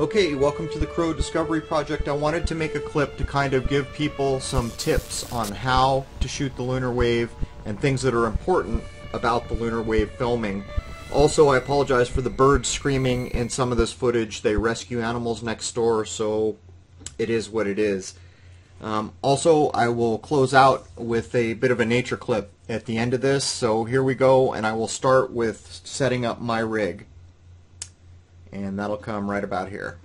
Okay, welcome to the Crow Discovery Project. I wanted to make a clip to kind of give people some tips on how to shoot the lunar wave and things that are important about the lunar wave filming. Also, I apologize for the birds screaming in some of this footage. They rescue animals next door, so it is what it is. Also, I will close out with a bit of a nature clip at the end of this, so here we go, and I will start with setting up my rig. And that'll come right about here.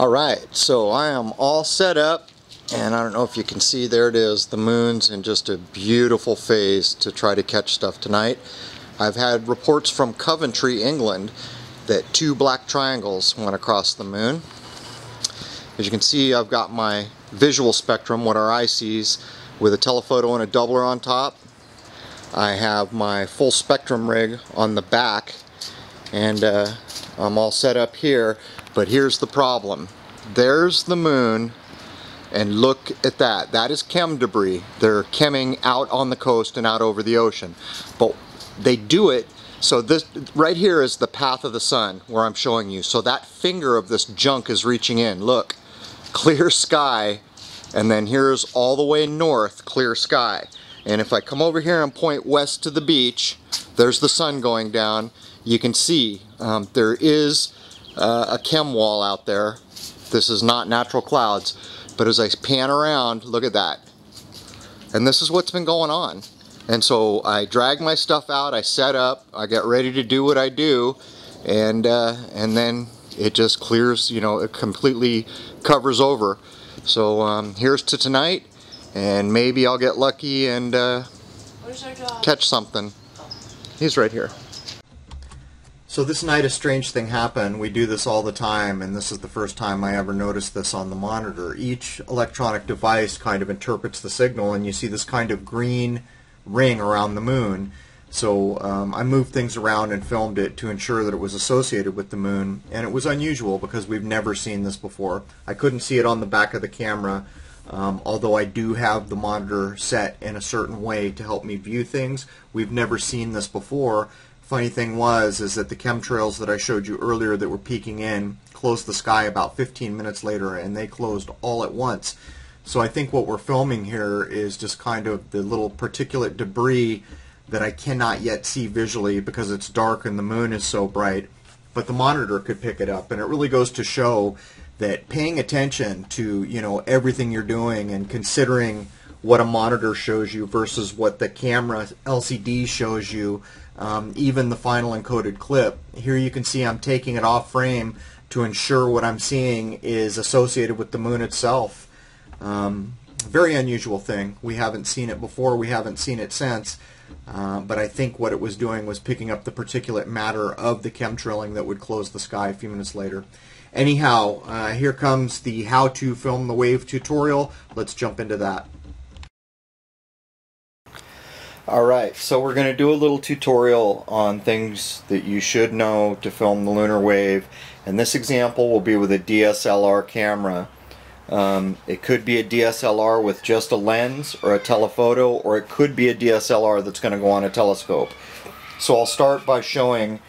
Alright, so I am all set up, and I don't know if you can see, there it is, the moon's in just a beautiful phase to try to catch stuff tonight. I've had reports from Coventry, England, that two black triangles went across the moon. As you can see, I've got my visual spectrum, what our eye sees, with a telephoto and a doubler on top. I have my full spectrum rig on the back, and I'm all set up here, but here's the problem. There's the moon, and look at that. That is chem debris. They're chemming out on the coast and out over the ocean. But they do it, so this right here is the path of the sun where I'm showing you. So that finger of this junk is reaching in. Look, clear sky, and then here's all the way north, clear sky. And if I come over here and point west to the beach, there's the sun going down. You can see there is a chem wall out there. This is not natural clouds, but as I pan around, look at that. And this is what's been going on. And so I drag my stuff out, I set up, I get ready to do what I do, and then it just clears, you know, it completely covers over. So here's to tonight, and maybe I'll get lucky and catch something. He's right here. So this night a strange thing happened. We do this all the time, and this is the first time I ever noticed this on the monitor. Each electronic device kind of interprets the signal, and you see this kind of green ring around the moon. So I moved things around and filmed it to ensure that it was associated with the moon, and it was unusual because we've never seen this before. I couldn't see it on the back of the camera, although I do have the monitor set in a certain way to help me view things. We've never seen this before. Funny thing was is that the chemtrails that I showed you earlier that were peeking in closed the sky about 15 minutes later, and they closed all at once. So I think what we're filming here is just kind of the little particulate debris that I cannot yet see visually because it's dark and the moon is so bright, but the monitor could pick it up. And it really goes to show that paying attention to, you know, everything you're doing and considering what a monitor shows you versus what the camera LCD shows you, even the final encoded clip. Here you can see I'm taking it off frame to ensure what I'm seeing is associated with the moon itself. Very unusual thing. We haven't seen it before, we haven't seen it since, but I think what it was doing was picking up the particulate matter of the chemtrailing that would close the sky a few minutes later. Anyhow, here comes the how to film the wave tutorial. Let's jump into that. Alright, so we're going to do a little tutorial on things that you should know to film the lunar wave, and this example will be with a DSLR camera. It could be a DSLR with just a lens or a telephoto, or it could be a DSLR that's going to go on a telescope. So I'll start by showing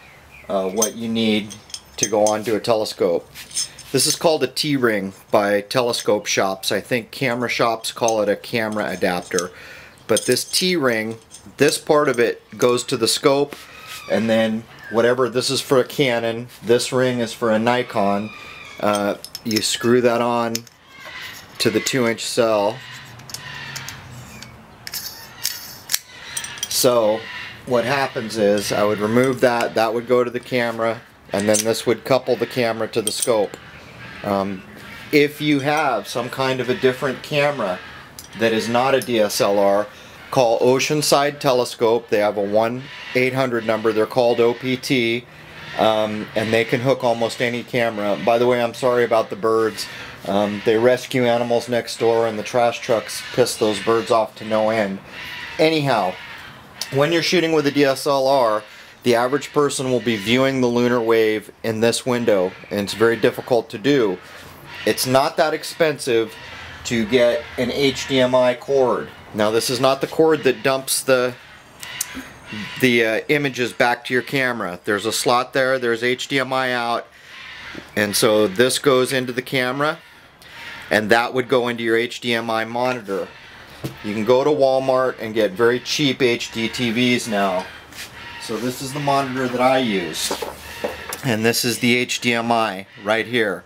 what you need to go onto a telescope. This is called a T-ring by telescope shops. I think camera shops call it a camera adapter. But this T-ring, this part of it goes to the scope, and then whatever, this is for a Canon, this ring is for a Nikon. You screw that on to the 2-inch cell. So what happens is I would remove that, that would go to the camera, and then this would couple the camera to the scope. If you have some kind of a different camera that is not a DSLR, call Oceanside Telescope. They have a 1-800 number. They're called OPT, and they can hook almost any camera. By the way, I'm sorry about the birds. They rescue animals next door, and the trash trucks piss those birds off to no end. Anyhow, when you're shooting with a DSLR, the average person will be viewing the lunar wave in this window, and it's very difficult to do. It's not that expensive to get an HDMI cord. Now, this is not the cord that dumps the images back to your camera. There's a slot there, there's HDMI out, And so this goes into the camera, and that would go into your HDMI monitor. You can go to Walmart and get very cheap HD TVs now. So this is the monitor that I use, and this is the HDMI right here.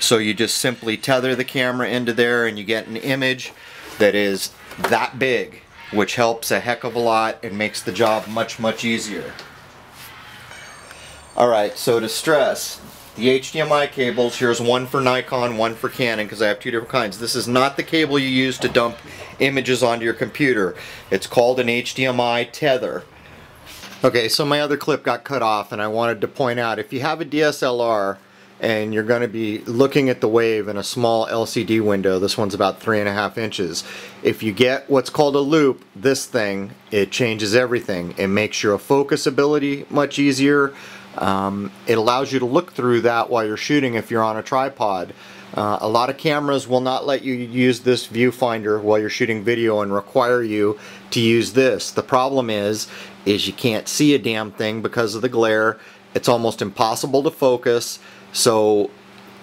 So you just simply tether the camera into there and you get an image that is that big, which helps a heck of a lot and makes the job much, much easier. Alright, so to stress, the HDMI cables, here's one for Nikon, one for Canon, because I have two different kinds. This is not the cable you use to dump images onto your computer. It's called an HDMI tether. Okay, so my other clip got cut off, and I wanted to point out, if you have a DSLR and you're going to be looking at the wave in a small LCD window, this one's about 3.5 inches. If you get what's called a loop, this thing, it changes everything. It makes your focus ability much easier. It allows you to look through that while you're shooting if you're on a tripod. A lot of cameras will not let you use this viewfinder while you're shooting video and require you to use this. The problem is you can't see a damn thing because of the glare. It's almost impossible to focus, so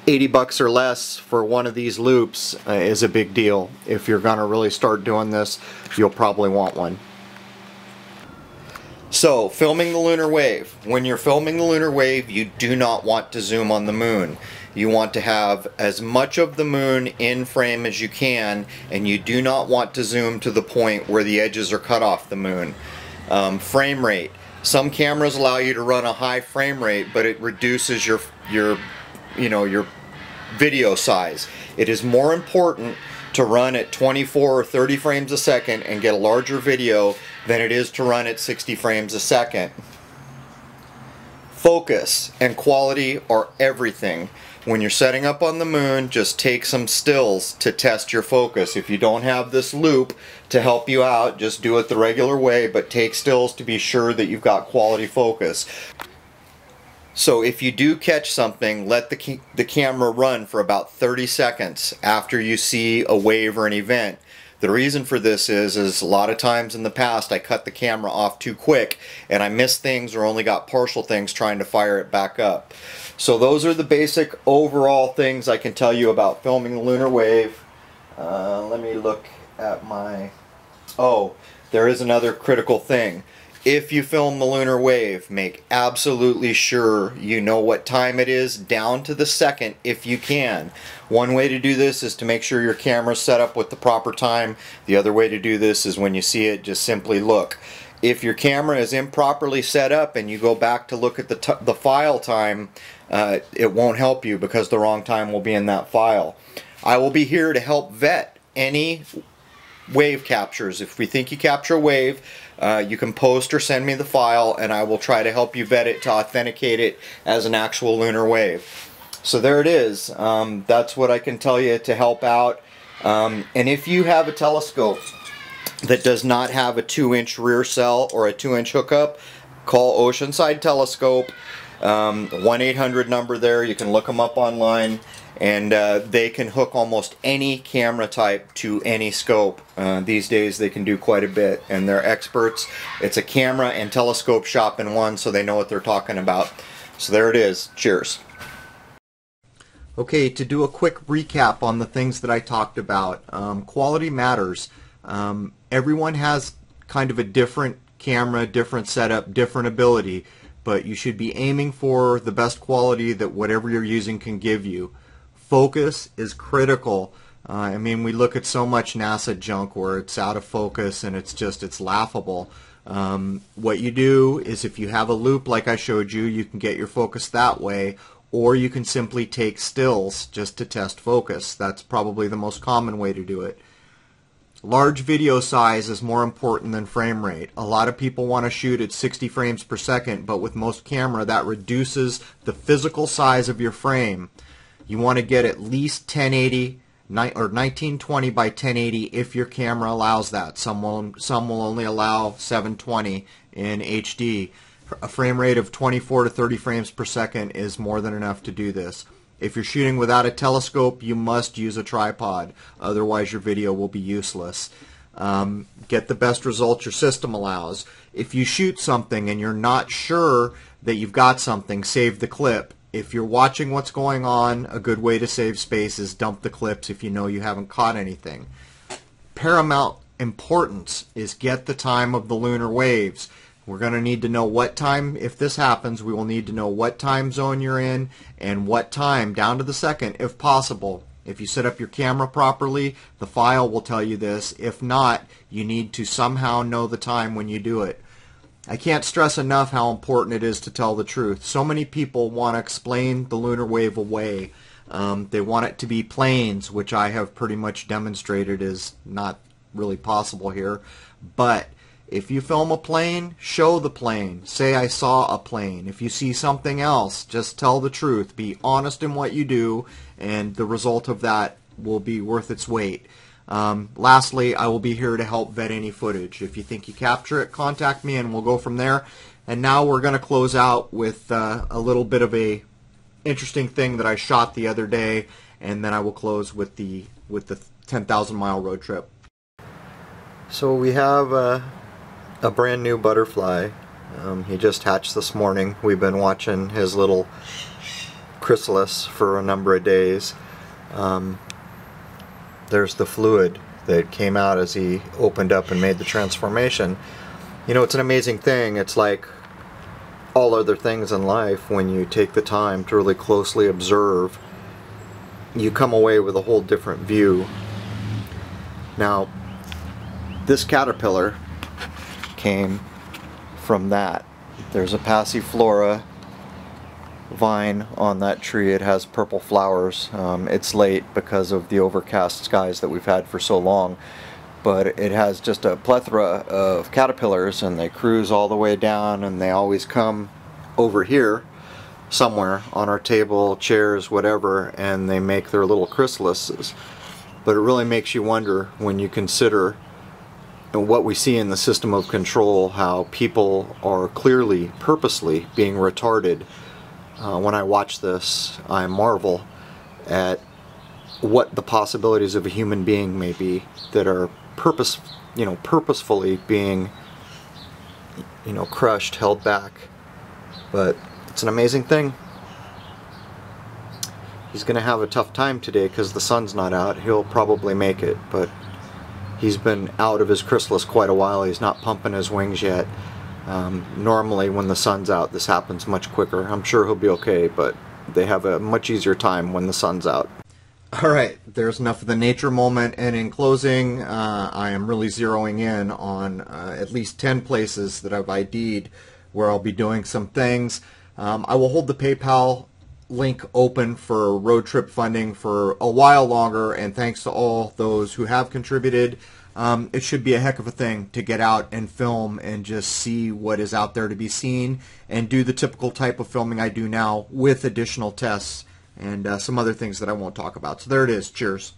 $80 or less for one of these loops is a big deal. If you're going to really start doing this, you'll probably want one. So, filming the lunar wave. When you're filming the lunar wave, you do not want to zoom on the moon. You want to have as much of the moon in frame as you can, and you do not want to zoom to the point where the edges are cut off the moon. Frame rate. Some cameras allow you to run a high frame rate, but it reduces your video size. It is more important to run at 24 or 30 frames a second and get a larger video than it is to run at 60 frames a second. Focus and quality are everything. When you're setting up on the moon, just take some stills to test your focus. If you don't have this loop to help you out, just do it the regular way, but take stills to be sure that you've got quality focus. So if you do catch something, let the camera run for about 30 seconds after you see a wave or an event. The reason for this is a lot of times in the past I cut the camera off too quick and I missed things or only got partial things trying to fire it back up. So those are the basic overall things I can tell you about filming the lunar wave. Let me look at my... Oh, there is another critical thing. If you film the lunar wave, make absolutely sure you know what time it is down to the second if you can. One way to do this is to make sure your camera's set up with the proper time. The other way to do this is when you see it, just simply look. If your camera is improperly set up and you go back to look at the file time, it won't help you because the wrong time will be in that file. I will be here to help vet any wave captures. If we think you capture a wave, you can post or send me the file and I will try to help you vet it to authenticate it as an actual lunar wave. So there it is. That's what I can tell you to help out. And if you have a telescope that does not have a 2-inch rear cell or a 2-inch hookup, call Oceanside Telescope, 1-800 number there. You can look them up online. And they can hook almost any camera type to any scope. These days they can do quite a bit and they're experts. It's a camera and telescope shop in one, so they know what they're talking about. So there it is. Cheers. Okay, to do a quick recap on the things that I talked about. Quality matters. Everyone has kind of a different camera, different setup, different ability, but you should be aiming for the best quality that whatever you're using can give you. Focus is critical. I mean, we look at so much NASA junk where it's out of focus and it's laughable. What you do is if you have a loop like I showed you, you can get your focus that way, or you can simply take stills just to test focus. That's probably the most common way to do it. Large video size is more important than frame rate. A lot of people want to shoot at 60 frames per second, but with most camera that reduces the physical size of your frame. You want to get at least 1080 or 1920 by 1080 if your camera allows that. Some will only allow 720 in HD. A frame rate of 24 to 30 frames per second is more than enough to do this. If you're shooting without a telescope, you must use a tripod. Otherwise, your video will be useless. Get the best results your system allows. If you shoot something and you're not sure that you've got something, save the clip. If you're watching what's going on, a good way to save space is dump the clips if you know you haven't caught anything. Paramount importance is get the time of the lunar waves. We're going to need to know what time, if this happens, we will need to know what time zone you're in and what time, down to the second, if possible. If you set up your camera properly, the file will tell you this. If not, you need to somehow know the time when you do it. I can't stress enough how important it is to tell the truth. So many people want to explain the lunar wave away. They want it to be planes, which I have pretty much demonstrated is not really possible here. But if you film a plane, show the plane. Say I saw a plane. If you see something else, just tell the truth. Be honest in what you do, and the result of that will be worth its weight. Lastly, I will be here to help vet any footage. If you think you capture it, contact me and we'll go from there. And now we're going to close out with a little bit of a interesting thing that I shot the other day, and then I will close with the 10,000 mile road trip. So we have a brand new butterfly. He just hatched this morning. We've been watching his little chrysalis for a number of days. There's the fluid that came out as he opened up and made the transformation. You know, it's an amazing thing. It's like all other things in life, when you take the time to really closely observe, you come away with a whole different view. Now, this caterpillar came from that. There's a Passiflora vine on that tree. It has purple flowers. It's late because of the overcast skies that we've had for so long, but it has just a plethora of caterpillars, and they cruise all the way down, and they always come over here somewhere on our table, chairs, whatever, and they make their little chrysalises. But it really makes you wonder when you consider what we see in the system of control, how people are clearly purposely being retarded. When I watch this, I marvel at what the possibilities of a human being may be that are purposefully being, crushed, held back. But it's an amazing thing. He's going to have a tough time today because the sun's not out. He'll probably make it, but he's been out of his chrysalis quite a while. He's not pumping his wings yet. Normally when the sun's out, this happens much quicker. I'm sure he'll be okay, but they have a much easier time when the sun's out. Alright, there's enough of the nature moment, and in closing, I am really zeroing in on at least 10 places that I've ID'd where I'll be doing some things. I will hold the PayPal link open for road trip funding for a while longer, and thanks to all those who have contributed. It should be a heck of a thing to get out and film and just see what is out there to be seen, and do the typical type of filming I do now with additional tests and some other things that I won't talk about. So there it is. Cheers.